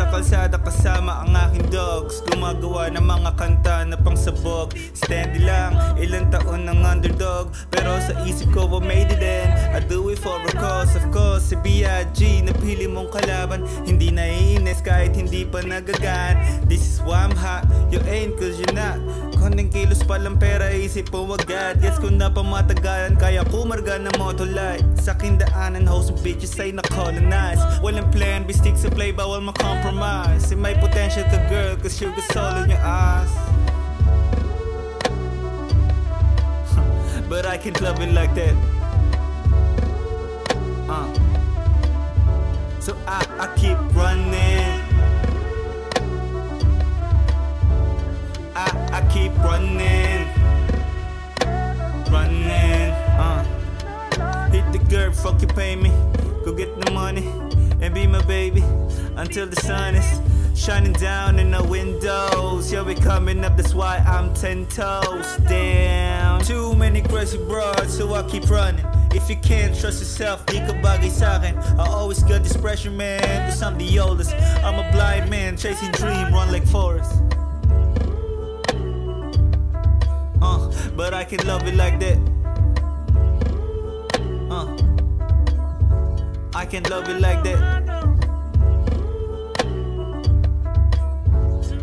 Sa kalsada kasama ang aking dogs, gumagawa ng mga kanta na pangsabog. Steady lang, ilang taon ng underdog, pero sa isip ko I made it in. I do it for a cause, of course. Si B.I.G. na pili mong kalaban, hindi naiinis kahit hindi pa nagagaan. This is why I'm hot, you ain't cause you're not. Konting kilos palang pera, isip po agad. Guess ko na pamatagalan, kaya kumarga ng motolight. Sa aking daanan, host of bitches ay na-colonize. Walang plan, be sticks to play, bawal ma-compromise. Si may potential to girl, cause you're the soul in your eyes. But I can't love it like that. So I keep running, I keep running, Hit the curb, fuck you, pay me. Go get the money and be my baby until the sun is shining down in the windows. Yo, we coming up, that's why I'm 10 toes down. Too many crazy broads, so I keep running. If you can't trust yourself, di ka bagay sa'kin. I always got this pressure, man, cause I'm the oldest. I'm a blind man, chasing dream, run like forest. But I can love it like that. I can love it like that.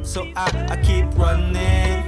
So I keep running.